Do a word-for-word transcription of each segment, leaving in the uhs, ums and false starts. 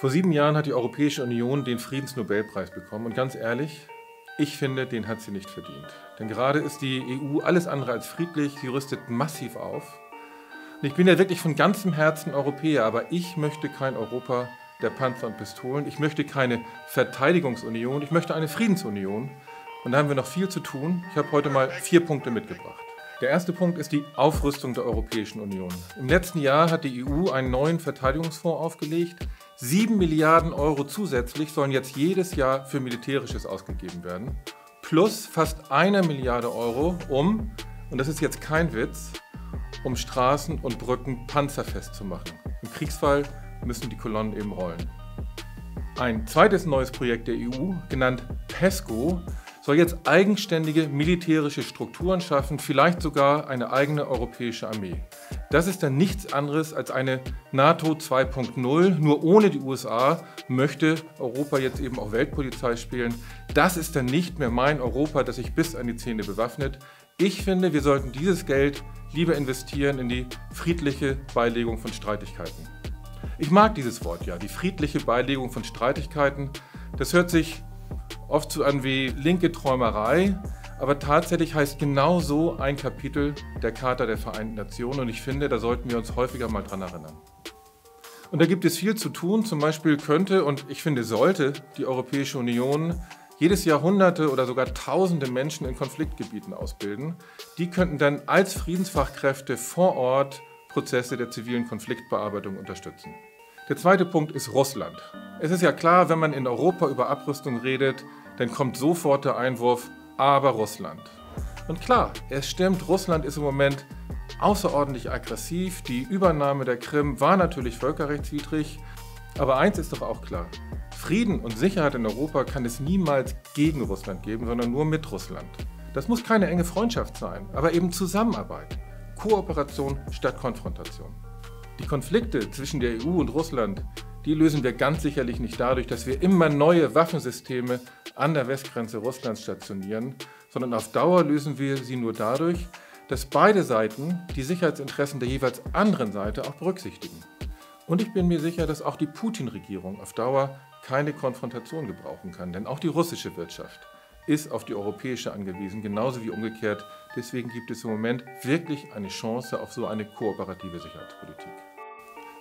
Vor sieben Jahren hat die Europäische Union den Friedensnobelpreis bekommen und ganz ehrlich, ich finde, den hat sie nicht verdient. Denn gerade ist die E U alles andere als friedlich, sie rüstet massiv auf. Und ich bin ja wirklich von ganzem Herzen Europäer, aber ich möchte kein Europa der Panzer und Pistolen, ich möchte keine Verteidigungsunion, ich möchte eine Friedensunion. Und da haben wir noch viel zu tun. Ich habe heute mal vier Punkte mitgebracht. Der erste Punkt ist die Aufrüstung der Europäischen Union. Im letzten Jahr hat die E U einen neuen Verteidigungsfonds aufgelegt. Sieben Milliarden Euro zusätzlich sollen jetzt jedes Jahr für Militärisches ausgegeben werden. Plus fast eine Milliarde Euro, um, und das ist jetzt kein Witz, um Straßen und Brücken panzerfest zu machen. Im Kriegsfall müssen die Kolonnen eben rollen. Ein zweites neues Projekt der E U, genannt PESCO, soll jetzt eigenständige militärische Strukturen schaffen, vielleicht sogar eine eigene europäische Armee. Das ist dann nichts anderes als eine NATO zwei Punkt null, nur ohne die U S A möchte Europa jetzt eben auch Weltpolizei spielen. Das ist dann nicht mehr mein Europa, das sich bis an die Zähne bewaffnet. Ich finde, wir sollten dieses Geld lieber investieren in die friedliche Beilegung von Streitigkeiten. Ich mag dieses Wort ja, die friedliche Beilegung von Streitigkeiten. Das hört sich oft so an wie linke Träumerei, aber tatsächlich heißt genau so ein Kapitel der Charta der Vereinten Nationen und ich finde, da sollten wir uns häufiger mal dran erinnern. Und da gibt es viel zu tun, zum Beispiel könnte und ich finde sollte die Europäische Union jedes Jahr Hunderte oder sogar Tausende Menschen in Konfliktgebieten ausbilden. Die könnten dann als Friedensfachkräfte vor Ort Prozesse der zivilen Konfliktbearbeitung unterstützen. Der zweite Punkt ist Russland. Es ist ja klar, wenn man in Europa über Abrüstung redet, dann kommt sofort der Einwurf, aber Russland. Und klar, es stimmt, Russland ist im Moment außerordentlich aggressiv. Die Übernahme der Krim war natürlich völkerrechtswidrig. Aber eins ist doch auch klar, Frieden und Sicherheit in Europa kann es niemals gegen Russland geben, sondern nur mit Russland. Das muss keine enge Freundschaft sein, aber eben Zusammenarbeit, Kooperation statt Konfrontation. Die Konflikte zwischen der E U und Russland, die lösen wir ganz sicherlich nicht dadurch, dass wir immer neue Waffensysteme an der Westgrenze Russlands stationieren, sondern auf Dauer lösen wir sie nur dadurch, dass beide Seiten die Sicherheitsinteressen der jeweils anderen Seite auch berücksichtigen. Und ich bin mir sicher, dass auch die Putin-Regierung auf Dauer keine Konfrontation gebrauchen kann, denn auch die russische Wirtschaft ist auf die europäische angewiesen, genauso wie umgekehrt. Deswegen gibt es im Moment wirklich eine Chance auf so eine kooperative Sicherheitspolitik.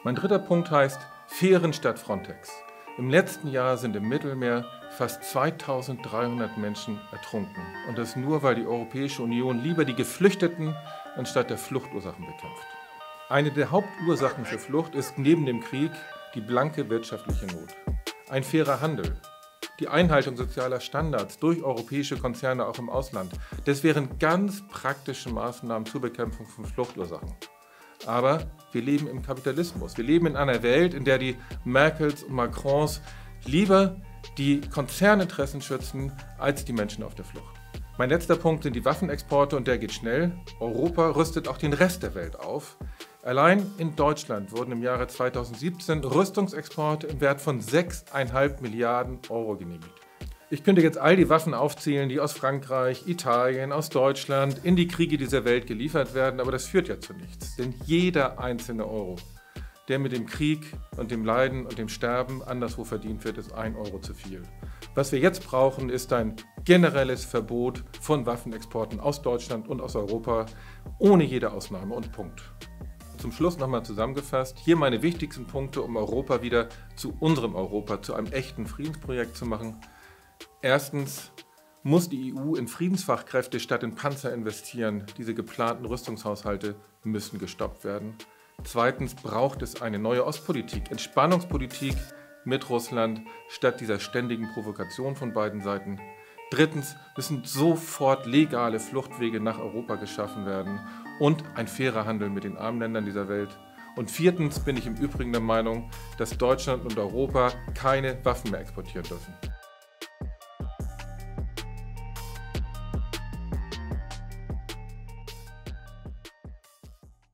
Mein dritter Punkt heißt Fähren statt Frontex. Im letzten Jahr sind im Mittelmeer fast zweitausenddreihundert Menschen ertrunken. Und das nur, weil die Europäische Union lieber die Geflüchteten anstatt der Fluchtursachen bekämpft. Eine der Hauptursachen für Flucht ist neben dem Krieg die blanke wirtschaftliche Not. Ein fairer Handel. Die Einhaltung sozialer Standards durch europäische Konzerne auch im Ausland. Das wären ganz praktische Maßnahmen zur Bekämpfung von Fluchtursachen. Aber wir leben im Kapitalismus. Wir leben in einer Welt, in der die Merkels und Macrons lieber die Konzerninteressen schützen, als die Menschen auf der Flucht. Mein letzter Punkt sind die Waffenexporte und der geht schnell. Europa rüstet auch den Rest der Welt auf. Allein in Deutschland wurden im Jahre zweitausendsiebzehn Rüstungsexporte im Wert von sechs Komma fünf Milliarden Euro genehmigt. Ich könnte jetzt all die Waffen aufzählen, die aus Frankreich, Italien, aus Deutschland in die Kriege dieser Welt geliefert werden, aber das führt ja zu nichts. Denn jeder einzelne Euro, der mit dem Krieg und dem Leiden und dem Sterben anderswo verdient wird, ist ein Euro zu viel. Was wir jetzt brauchen, ist ein generelles Verbot von Waffenexporten aus Deutschland und aus Europa, ohne jede Ausnahme und Punkt. Zum Schluss nochmal zusammengefasst, hier meine wichtigsten Punkte, um Europa wieder zu unserem Europa, zu einem echten Friedensprojekt zu machen. Erstens muss die E U in Friedensfachkräfte statt in Panzer investieren. Diese geplanten Rüstungshaushalte müssen gestoppt werden. Zweitens braucht es eine neue Ostpolitik, Entspannungspolitik mit Russland statt dieser ständigen Provokation von beiden Seiten. Drittens müssen sofort legale Fluchtwege nach Europa geschaffen werden und ein fairer Handel mit den armen Ländern dieser Welt. Und viertens bin ich im Übrigen der Meinung, dass Deutschland und Europa keine Waffen mehr exportieren dürfen.